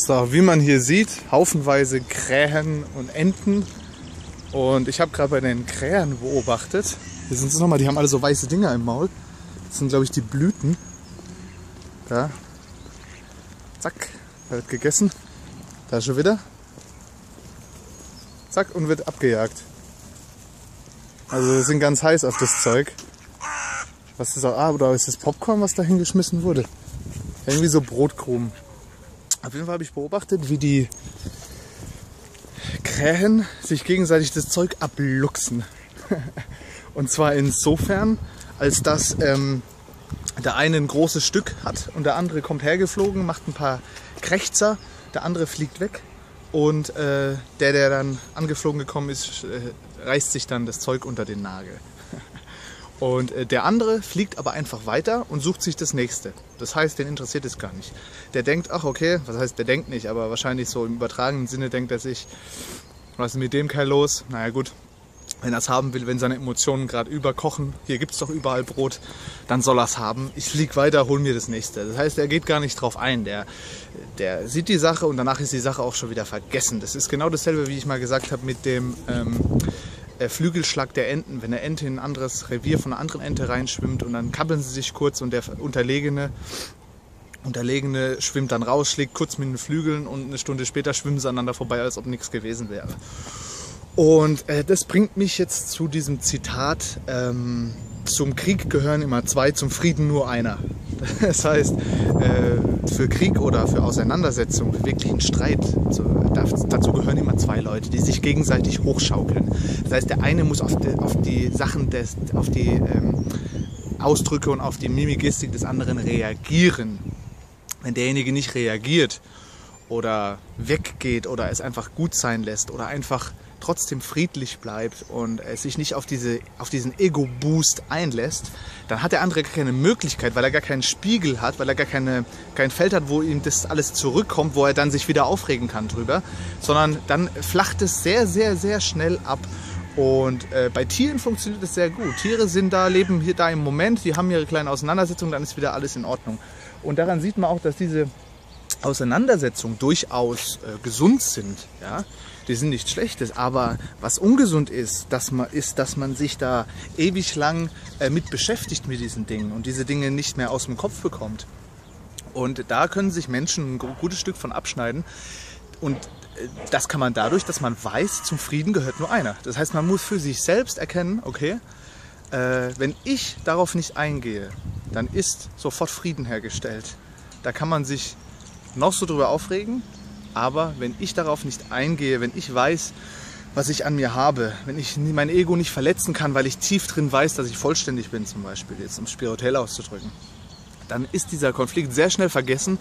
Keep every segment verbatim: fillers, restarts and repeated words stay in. So, wie man hier sieht, haufenweise Krähen und Enten. Und ich habe gerade bei den Krähen beobachtet. Hier sind sie nochmal, die haben alle so weiße Dinger im Maul. Das sind, glaube ich, die Blüten. Da. Zack, wird gegessen. Da schon wieder. Zack, und wird abgejagt. Also wir sind ganz heiß auf das Zeug. Was ist das? Ah, oder ist das Popcorn, was da hingeschmissen wurde? Irgendwie so Brotkrumen. Auf jeden Fall habe ich beobachtet, wie die Krähen sich gegenseitig das Zeug abluchsen. Und zwar insofern, als dass ähm, der eine ein großes Stück hat und der andere kommt hergeflogen, macht ein paar Krächzer, der andere fliegt weg und äh, der, der dann angeflogen gekommen ist, äh, reißt sich dann das Zeug unter den Nagel. Und äh, der andere fliegt aber einfach weiter und sucht sich das nächste. Das heißt, den interessiert es gar nicht. Der denkt, ach okay, was heißt, der denkt nicht, aber wahrscheinlich so im übertragenen Sinne denkt er sich, was ist mit dem Kerl los? Naja gut, wenn er es haben will, wenn seine Emotionen gerade überkochen, hier gibt es doch überall Brot, dann soll er es haben. Ich flieg weiter, hol mir das nächste. Das heißt, er geht gar nicht drauf ein. Der, der sieht die Sache und danach ist die Sache auch schon wieder vergessen. Das ist genau dasselbe, wie ich mal gesagt habe mit dem... Ähm, Der Flügelschlag der Enten, wenn eine Ente in ein anderes Revier von einer anderen Ente reinschwimmt und dann kabbeln sie sich kurz und der Unterlegene, Unterlegene schwimmt dann raus, schlägt kurz mit den Flügeln und eine Stunde später schwimmen sie aneinander vorbei, als ob nichts gewesen wäre. Und äh, das bringt mich jetzt zu diesem Zitat, ähm, zum Krieg gehören immer zwei, zum Frieden nur einer. Das heißt, äh, für Krieg oder für Auseinandersetzung, für wirklichen Streit, so, dazu gehören immer zwei Leute, die sich gegenseitig hochschaukeln. Das heißt, der eine muss auf die, auf die Sachen, des, auf die ähm, Ausdrücke und auf die Mimikistik des anderen reagieren. Wenn derjenige nicht reagiert oder weggeht oder es einfach gut sein lässt oder einfach trotzdem friedlich bleibt und es sich nicht auf, diese, auf diesen Ego-Boost einlässt, dann hat der andere gar keine Möglichkeit, weil er gar keinen Spiegel hat, weil er gar keine, kein Feld hat, wo ihm das alles zurückkommt, wo er dann sich wieder aufregen kann drüber, sondern dann flacht es sehr, sehr, sehr schnell ab. Und äh, bei Tieren funktioniert es sehr gut. Tiere sind da, leben hier da im Moment, die haben ihre kleinen Auseinandersetzungen, dann ist wieder alles in Ordnung. Und daran sieht man auch, dass diese Auseinandersetzungen durchaus äh, gesund sind, ja? Die sind nichts Schlechtes, aber was ungesund ist, dass man, ist, dass man sich da ewig lang äh, mit beschäftigt mit diesen Dingen und diese Dinge nicht mehr aus dem Kopf bekommt. Und da können sich Menschen ein gutes Stück von abschneiden und äh, das kann man dadurch, dass man weiß, zum Frieden gehört nur einer. Das heißt, man muss für sich selbst erkennen, okay, äh, wenn ich darauf nicht eingehe, dann ist sofort Frieden hergestellt. Da kann man sich noch so drüber aufregen, aber wenn ich darauf nicht eingehe, wenn ich weiß, was ich an mir habe, wenn ich mein Ego nicht verletzen kann, weil ich tief drin weiß, dass ich vollständig bin zum Beispiel, jetzt um es spirituell auszudrücken, dann ist dieser Konflikt sehr schnell vergessen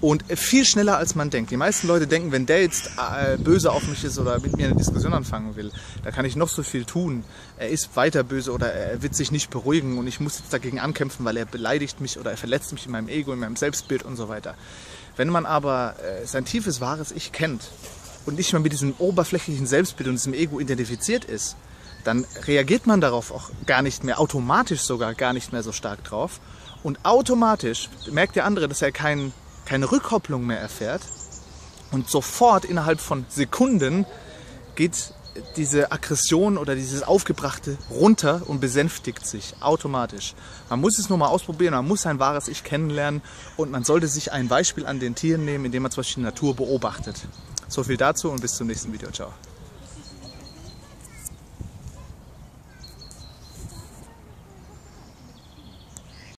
und viel schneller, als man denkt. Die meisten Leute denken, wenn der jetzt äh, böse auf mich ist oder mit mir eine Diskussion anfangen will, da kann ich noch so viel tun. Er ist weiter böse oder er wird sich nicht beruhigen und ich muss jetzt dagegen ankämpfen, weil er beleidigt mich oder er verletzt mich in meinem Ego, in meinem Selbstbild und so weiter. Wenn man aber äh, sein tiefes, wahres Ich kennt und nicht mehr mit diesem oberflächlichen Selbstbild und diesem Ego identifiziert ist, dann reagiert man darauf auch gar nicht mehr, automatisch sogar gar nicht mehr so stark drauf. Und automatisch merkt der andere, dass er kein, keine Rückkopplung mehr erfährt. Und sofort, innerhalb von Sekunden, geht diese Aggression oder dieses Aufgebrachte runter und besänftigt sich automatisch. Man muss es nur mal ausprobieren, man muss sein wahres Ich kennenlernen und man sollte sich ein Beispiel an den Tieren nehmen, indem man zum Beispiel die Natur beobachtet. So viel dazu und bis zum nächsten Video. Ciao.